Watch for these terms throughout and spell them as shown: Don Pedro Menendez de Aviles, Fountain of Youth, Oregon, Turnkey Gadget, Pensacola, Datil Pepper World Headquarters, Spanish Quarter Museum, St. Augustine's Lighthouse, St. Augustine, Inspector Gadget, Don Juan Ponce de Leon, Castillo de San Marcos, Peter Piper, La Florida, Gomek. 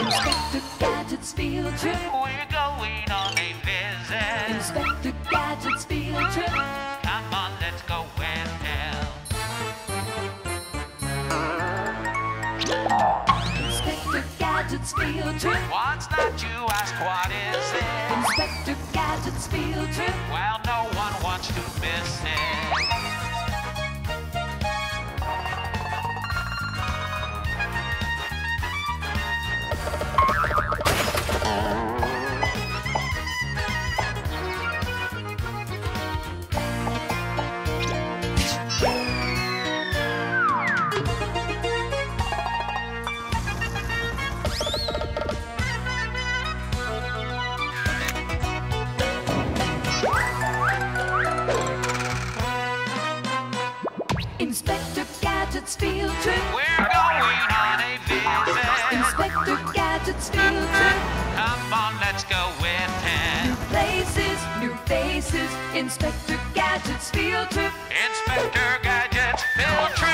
Inspector Gadget's field trip. We're going on a visit. Inspector Gadget's field trip. Come on, let's go with him. Inspector Gadget's field trip. What's that you ask? What is it? Inspector Gadget's field trip. Well, no one wants to miss it. Inspector Gadget's field trip. We're going on a visit. Inspector Gadget's field trip. Come on, let's go with him. New places, new faces. Inspector Gadget's field trip. Inspector Gadget's field trip.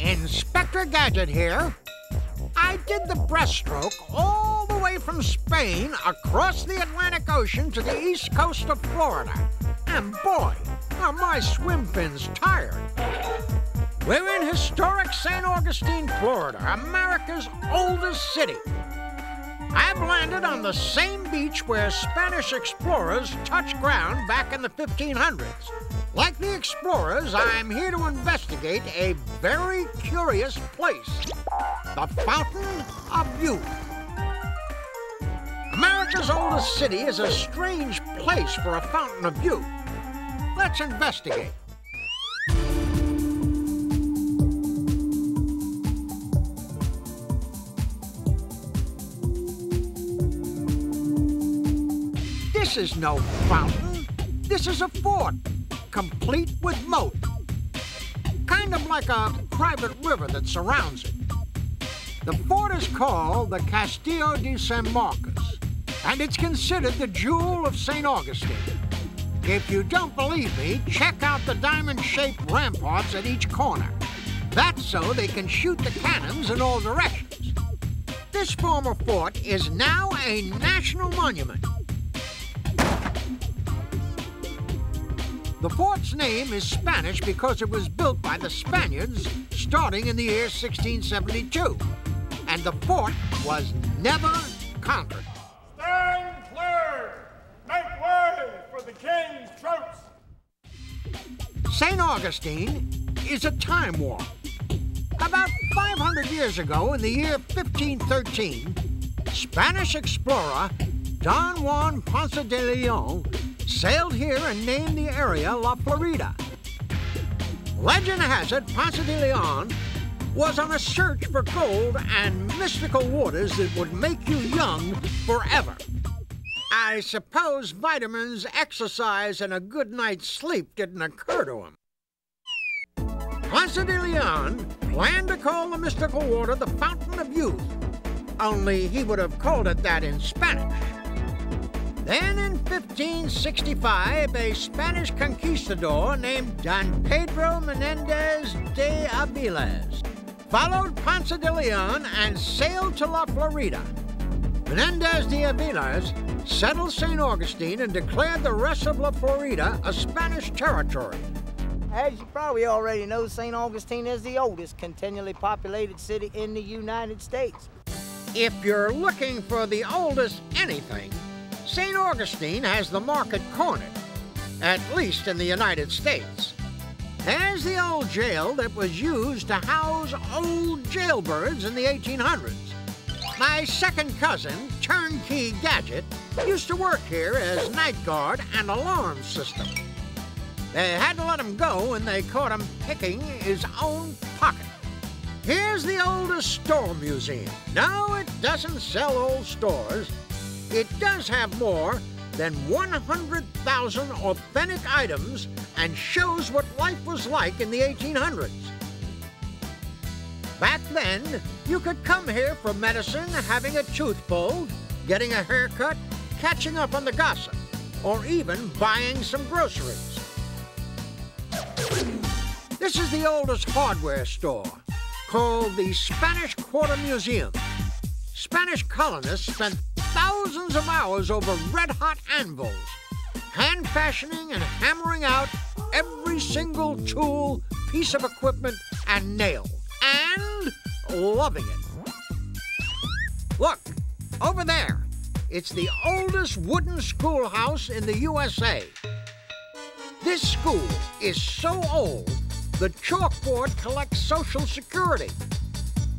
Inspector Gadget here. I did the breaststroke all the way from Spain across the Atlantic Ocean to the east coast of Florida. And boy, are my swim fins tired. We're in historic St. Augustine, Florida, America's oldest city. I've landed on the same beach where Spanish explorers touched ground back in the 1500s. Like the explorers, I'm here to investigate a very curious place, the Fountain of Youth. America's oldest city is a strange place for a Fountain of Youth. Let's investigate. This is no fountain. This is a fort, complete with moat. Kind of like a private river that surrounds it. The fort is called the Castillo de San Marcos, and it's considered the jewel of St. Augustine. If you don't believe me, check out the diamond-shaped ramparts at each corner. That's so they can shoot the cannons in all directions. This former fort is now a national monument. The fort's name is Spanish because it was built by the Spaniards starting in the year 1672. And the fort was never conquered. Stand clear! Make way for the king's troops! St. Augustine is a time warp. About 500 years ago, in the year 1513, Spanish explorer Don Juan Ponce de Leon sailed here and named the area La Florida. Legend has it Ponce de Leon was on a search for gold and mystical waters that would make you young forever. I suppose vitamins, exercise, and a good night's sleep didn't occur to him. Ponce de Leon planned to call the mystical water the Fountain of Youth, only he would have called it that in Spanish. Then in 1565, a Spanish conquistador named Don Pedro Menendez de Aviles followed Ponce de Leon and sailed to La Florida. Menendez de Aviles settled St. Augustine and declared the rest of La Florida a Spanish territory. As you probably already know, St. Augustine is the oldest continually populated city in the United States. If you're looking for the oldest anything, St. Augustine has the market cornered, at least in the United States. There's the old jail that was used to house old jailbirds in the 1800s. My second cousin, Turnkey Gadget, used to work here as night guard and alarm system. They had to let him go, and they caught him picking his own pocket. Here's the oldest store museum. No, it doesn't sell old stores. It does have more than 100,000 authentic items and shows what life was like in the 1800s. Back then, you could come here for medicine, having a tooth pulled, getting a haircut, catching up on the gossip, or even buying some groceries. This is the oldest hardware store, called the Spanish Quarter Museum. Spanish colonists spent thousands of hours over red-hot anvils, hand-fashioning and hammering out every single tool, piece of equipment, and nail, and loving it. Look, over there, it's the oldest wooden schoolhouse in the USA. This school is so old, the chalkboard collects Social Security.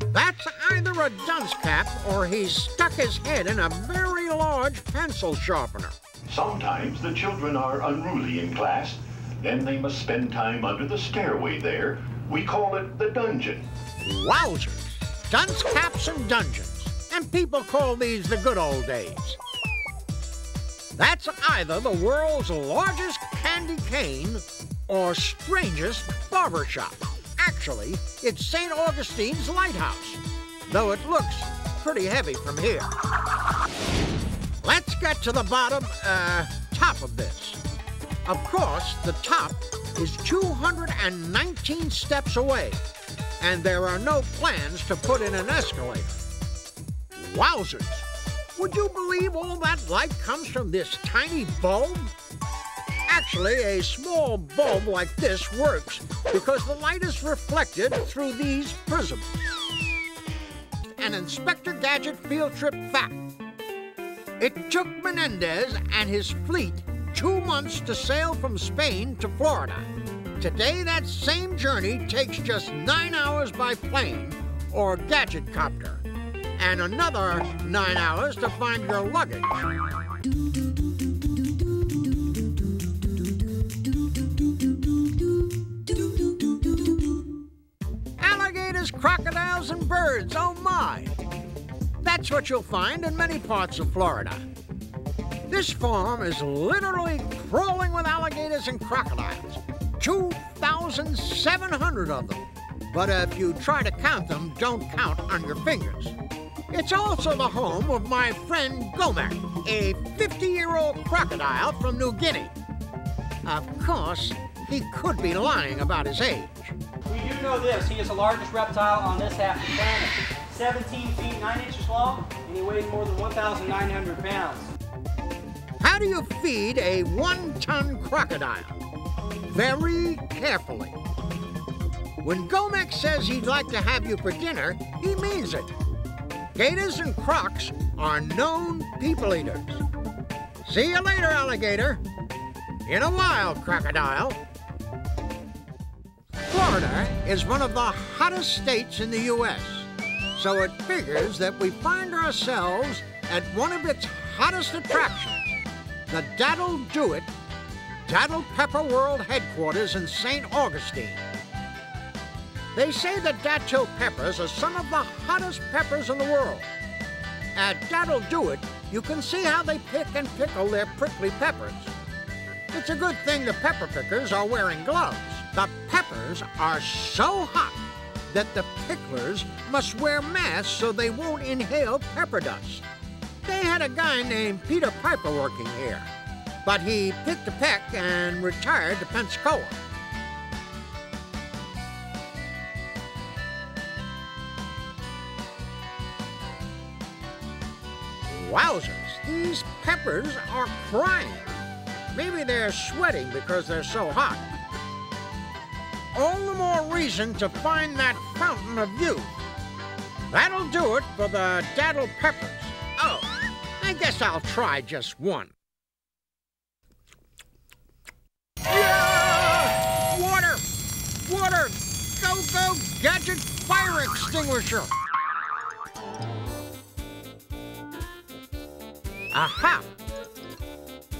That's either a dunce cap or he's stuck his head in a very large pencil sharpener. Sometimes the children are unruly in class. Then they must spend time under the stairway there. We call it the dungeon. Wowzers! Dunce caps and dungeons. And people call these the good old days. That's either the world's largest candy cane or strangest barbershop. Actually, it's St. Augustine's Lighthouse, though it looks pretty heavy from here. Let's get to the bottom, top of this. Of course, the top is 219 steps away, and there are no plans to put in an escalator. Wowzers! Would you believe all that light comes from this tiny bulb? Actually, a small bulb like this works because the light is reflected through these prisms. An Inspector Gadget field trip fact. It took Menendez and his fleet 2 months to sail from Spain to Florida. Today, that same journey takes just 9 hours by plane or gadget copter, and another 9 hours to find your luggage. Alligators, crocodiles, and birds, oh my! That's what you'll find in many parts of Florida. This farm is literally crawling with alligators and crocodiles, 2,700 of them. But if you try to count them, don't count on your fingers. It's also the home of my friend Gomek, a 50-year-old crocodile from New Guinea. Of course, he could be lying about his age. We do know this. He is the largest reptile on this half of the planet. 17 feet, 9 inches long, and he weighs more than 1,900 pounds. How do you feed a 1-ton crocodile? Very carefully. When Gomek says he'd like to have you for dinner, he means it. Gators and crocs are known people eaters. See you later, alligator. In a while, crocodile. Florida is one of the hottest states in the U.S., so it figures that we find ourselves at one of its hottest attractions, the Datil Pepper World Headquarters in St. Augustine. They say that Datil peppers are some of the hottest peppers in the world. At Datil you can see how they pick and pickle their prickly peppers. It's a good thing the pepper pickers are wearing gloves. The peppers are so hot that the picklers must wear masks so they won't inhale pepper dust. They had a guy named Peter Piper working here, but he picked a peck and retired to Pensacola. Wowzers, these peppers are crying. Maybe they're sweating because they're so hot. All the more reason to find that Fountain of Youth. That'll do it for the Datil peppers. Oh, I guess I'll try just one. Yeah! Water! Water! Go, go, gadget fire extinguisher! Aha!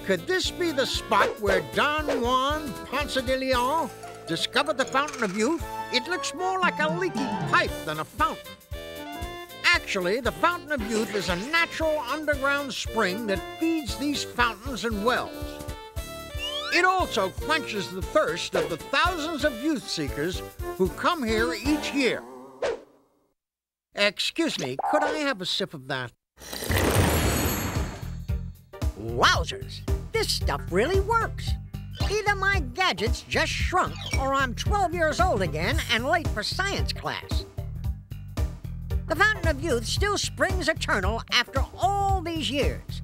Could this be the spot where Don Juan Ponce de Leon discovered the Fountain of Youth? It looks more like a leaky pipe than a fountain. Actually, the Fountain of Youth is a natural underground spring that feeds these fountains and wells. It also quenches the thirst of the thousands of youth seekers who come here each year. Excuse me, could I have a sip of that? Wowzers, this stuff really works. Either my gadget's just shrunk, or I'm 12 years old again and late for science class. The Fountain of Youth still springs eternal after all these years.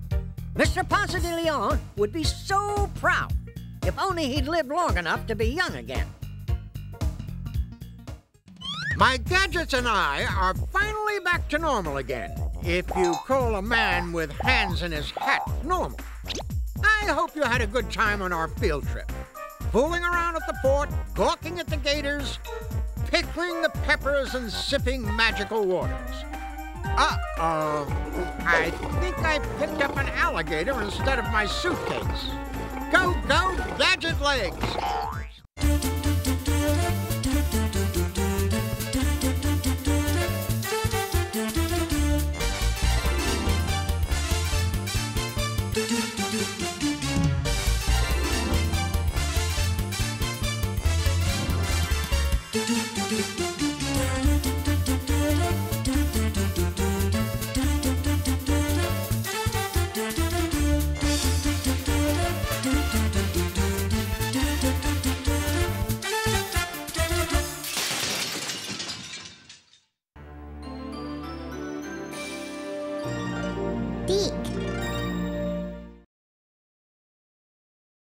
Mr. Ponce de Leon would be so proud if only he'd lived long enough to be young again. My gadgets and I are finally back to normal again, if you call a man with hands in his hat normal. I hope you had a good time on our field trip. Fooling around at the fort, gawking at the gators, pickling the peppers and sipping magical waters. Uh-oh, I think I picked up an alligator instead of my suitcase. Go, go, gadget legs!